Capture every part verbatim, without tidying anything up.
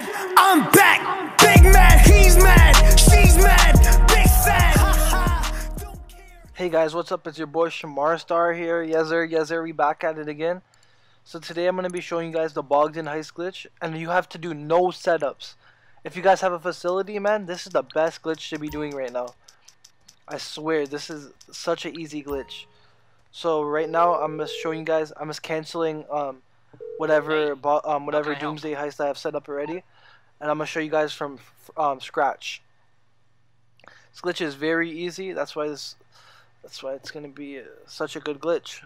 mad, I'm back. Big mad, he's mad, she's mad, big sad. Hey guys, what's up? It's your boy Shamar Star here. Yes sir, yes sir, we back at it again. So today I'm going to be showing you guys the Bogdan Heist glitch, and you have to do no setups. If you guys have a facility, man, this is the best glitch to be doing right now. I swear, this is such an easy glitch. So right now I'm just showing you guys, I'm just canceling um whatever bo um whatever doomsday heist I have set up already, and I'm gonna show you guys from um scratch. This glitch is very easy. That's why this that's why it's gonna be such a good glitch.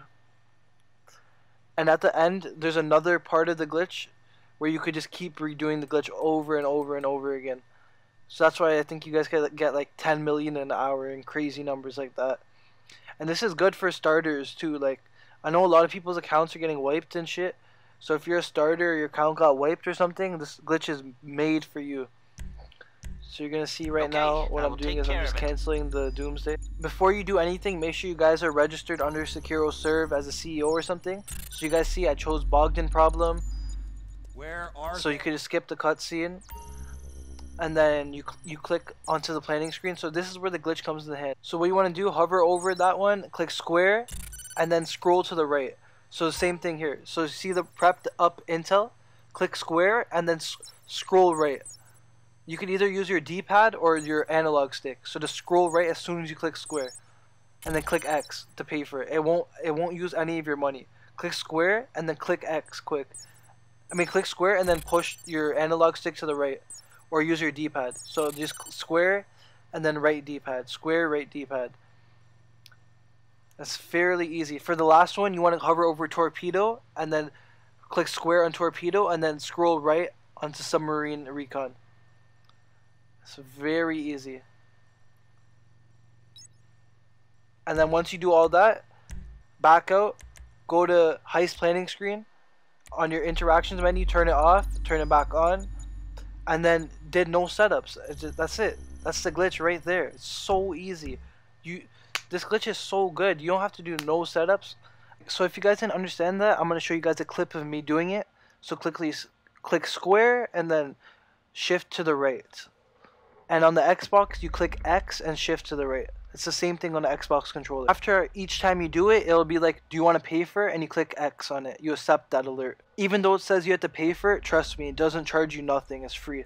And at the end, there's another part of the glitch where you could just keep redoing the glitch over and over and over again. So that's why I think you guys could get like ten million an hour and crazy numbers like that. And this is good for starters too. Like, I know a lot of people's accounts are getting wiped and shit. So if you're a starter, your account got wiped or something, this glitch is made for you. So you're gonna see right okay, now what I'm doing is I'm just canceling the doomsday. Before you do anything, make sure you guys are registered under Securo Serve as a C E O or something. So you guys see I chose Bogdan Problem. Where are so you could just skip the cutscene, and then you you click onto the planning screen. So this is where the glitch comes in hand. So what you want to do, hover over that one, click square, and then scroll to the right. So the same thing here. So you see the prepped up intel, click square, and then s scroll right. You can either use your D pad or your analog stick. So just scroll right as soon as you click square, and then click X to pay for it. It won't it won't use any of your money. Click square and then click X quick. I mean click square and then push your analog stick to the right. Or use your D pad. So just square and then right D pad. Square, right D pad. That's fairly easy. For the last one, you want to hover over torpedo and then click square on torpedo and then scroll right onto submarine recon. It's very easy. And then once you do all that, back out, go to heist planning screen. On your interactions menu, turn it off, turn it back on. And then did no setups. It's just, that's it. That's the glitch right there. It's so easy. You, this glitch is so good. You don't have to do no setups. So if you guys didn't understand that, I'm gonna show you guys a clip of me doing it. So click, click square and then shift to the right. And on the Xbox, you click X and shift to the right. It's the same thing on the Xbox controller. After each time you do it, it'll be like, do you want to pay for it? And you click X on it. You accept that alert. Even though it says you have to pay for it, trust me, it doesn't charge you nothing. It's free.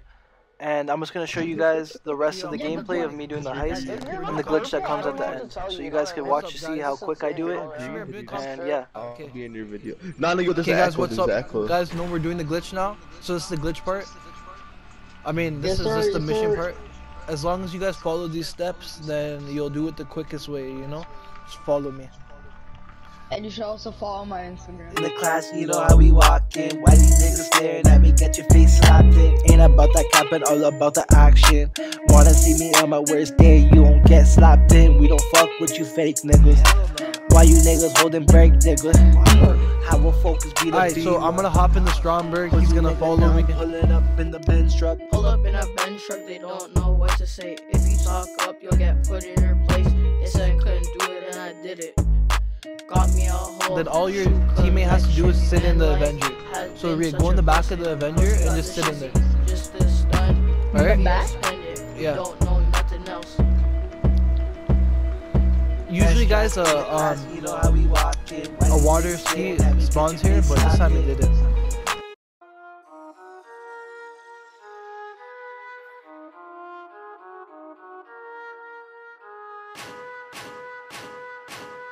And I'm just going to show you guys the rest of the gameplay of me doing the heist and the glitch that comes at the end. So you guys can watch to see how quick I do it. And yeah. Okay, guys, what's up? Guys, know we're doing the glitch now. So this is the glitch part. I mean, this is just the mission part. As long as you guys follow these steps, then you'll do it the quickest way, you know? Just follow me. And you should also follow my Instagram. In the class, you know how we walkin'. Why these niggas staring at me? Get your face slapped in. Ain't about that cap, but all about the action. Wanna see me on my worst day? You won't get slapped in. We don't fuck with you fake niggas. Why you niggas holding break, nigga? How will focus be the Alright, so I'm gonna hop in the Stromberg. He's gonna follow me. Pullin' up in the Benz truck. Pull up in a Benz truck. They don't know what to say. If you talk up, you'll get put in your place. They said I couldn't do it, and I did it. Got me a hole. Then all your teammate has to do is sit in the Avenger. So Ria, go in the back of the Avenger and just sit in there. Just this done. Alright? Yeah. Don't know nothing else. Usually guys uh um a water ski spawns here, but this time it didn't.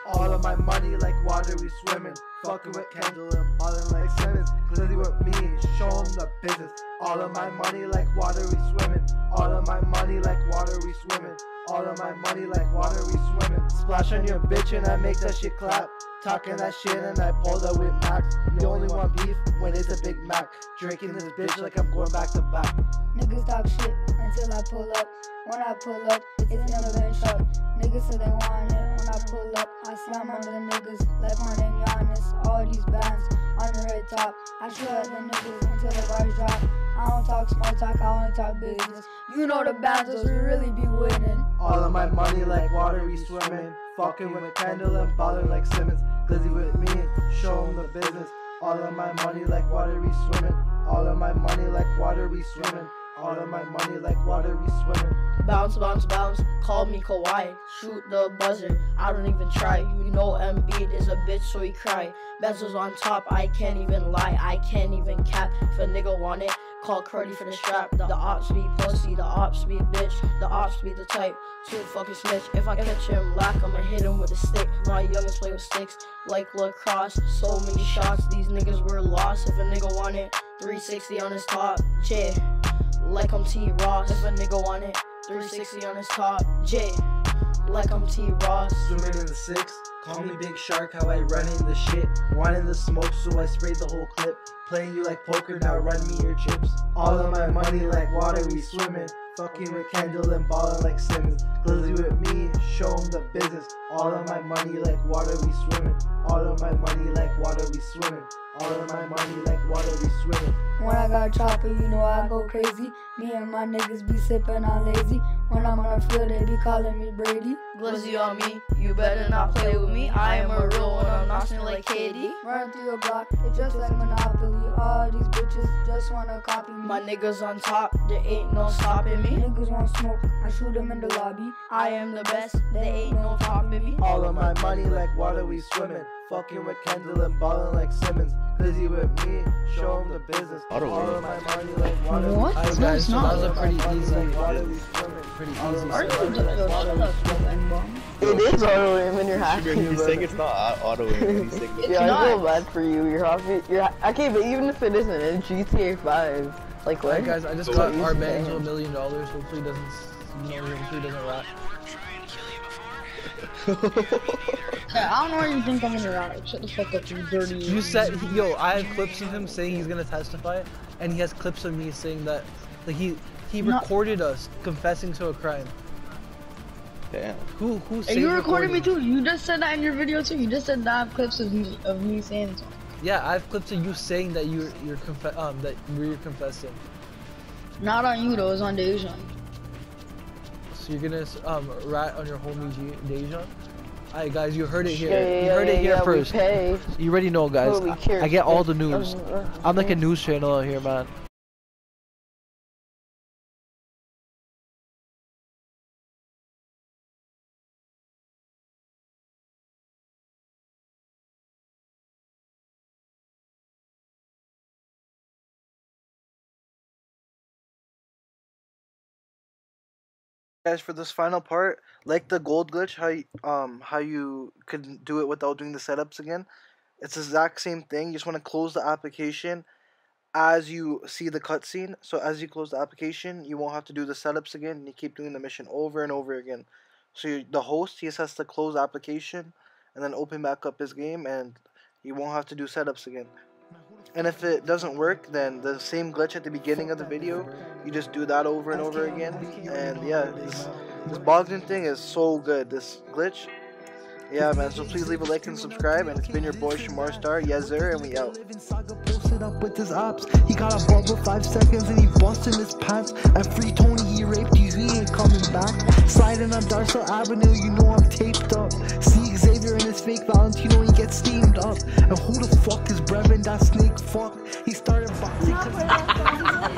All of my money like water we swimming, fucking with Kendall and ballin' like Simmons. Glizzy with me, show him the business. All of my money like water we swimming. All of my money like water we swimming. All of my money like water we swimming. Splash on your bitch and I make that shit clap. Talking that shit and I pull that with Max. The only one beef when it's a Big Mac. Drinking this bitch like I'm going back to back. Niggas talk shit until I pull up. When I pull up, it's another bench up. Niggas so they want it. I pull up, I slam under the niggas, like my name Giannis, all these bands, on the red top, I shoot at the niggas until the bars drop, I don't talk small talk, I only talk business, you know the bandos, we really be winning, all of my money like water we swimming, fucking with Kendall and ballin' like Simmons, glizzy with me, show 'em the business, all of my money like water we swimming, All of my money like watery swimming. All of my money like watery swimming. Bounce, bounce, bounce. Call me Kawhi. Shoot the buzzer. I don't even try. You know Embiid is a bitch, so he cry. Bezos on top. I can't even lie. I can't even cap. If a nigga want it, call Curdy for the strap. The, the ops be pussy. The ops be bitch. The ops be the type to fucking snitch. If I catch him lack, I'ma hit him with a stick. My youngest play with sticks like lacrosse. So many shots. These niggas were lost. If a nigga want it, three sixty on his top. J. Like I'm T-Ross. If a nigga want it, three sixty on his top. J. Like I'm T-Ross. Swimming in the six. Call me Big Shark, how I run in the shit. Wanted the smoke, so I sprayed the whole clip. Playing you like poker, now run me your chips. All of my money like water, we swimming. Fucking with Kendall and ballin' like Simmons. Glizzy with me, show him the business. All of my money like water, we swimming. All of my money like water, we swimming. All of my money like water, we swimming. When I got a chopper, you know I go crazy. Me and my niggas be sippin' on lazy. When I'm on the field, they be calling me Brady. Glizzy on me, you better not play with me. I am a real one, I'm not like K D. Run through a block, it's just like Monopoly. All these bitches just wanna copy me. My niggas on top, there ain't no stopping me. Niggas want smoke, I shoot them in the lobby. I am the best, there ain't no topping me. All of my money like water, we swimming. Fucking with Kendall and ballin' like Simmons. Glizzy with me, show him the business. All of my money like water. What? I no, it's not. That was a pretty easy. Pretty easy. Are you just It is auto aim when you're hacking. You're saying it's not auto aim. Yeah, I feel bad for you. You're happy. You're okay, but even if it isn't, in G T A five. Like what? Right, guys, I just so got our man to a million dollars. Hopefully doesn't. Hopefully doesn't rot. Yeah, I don't know where you think I'm gonna rot. Shut the fuck up, you dirty. You said, yo, I have clips of him saying he's gonna testify, and he has clips of me saying that, like he he no. recorded us confessing to a crime. Damn. Who who? Hey, you recorded me too. You just said that in your video too. You just said that I have clips of me of me saying something. Yeah, I have clips of you saying that you're you're conf um that we're confessing. Not on you though. It's on Dejan. So you're gonna um rat on your homie Dejan. Alright guys, you heard it here. Yeah, you heard yeah, it here yeah, first. You already know guys. Well, we I, I get all the news. I'm like a news channel out here, man. Guys, for this final part, like the gold glitch, how you, um how you could do it without doing the setups again, it's the exact same thing. You just want to close the application as you see the cutscene. So as you close the application, you won't have to do the setups again. And you keep doing the mission over and over again. So you, the host, he just has to close the application and then open back up his game, and you won't have to do setups again. And if it doesn't work, then the same glitch at the beginning of the video, you just do that over and over again. And yeah, this, this Bogdan thing is so good, this glitch. Yeah, man, so please leave a like and subscribe. And it's been your boy, Shamar Star. Yes, sir, and we out. Up with his ops, he got a ball with five seconds and he busted his pants. At Free Tony, he raped you, he ain't coming back. Sliding on Darcel Avenue, you know I'm taped up. See Xavier and his fake Valentino, he gets steamed up. And who the fuck is Brevin, that snake fuck? He started boxing.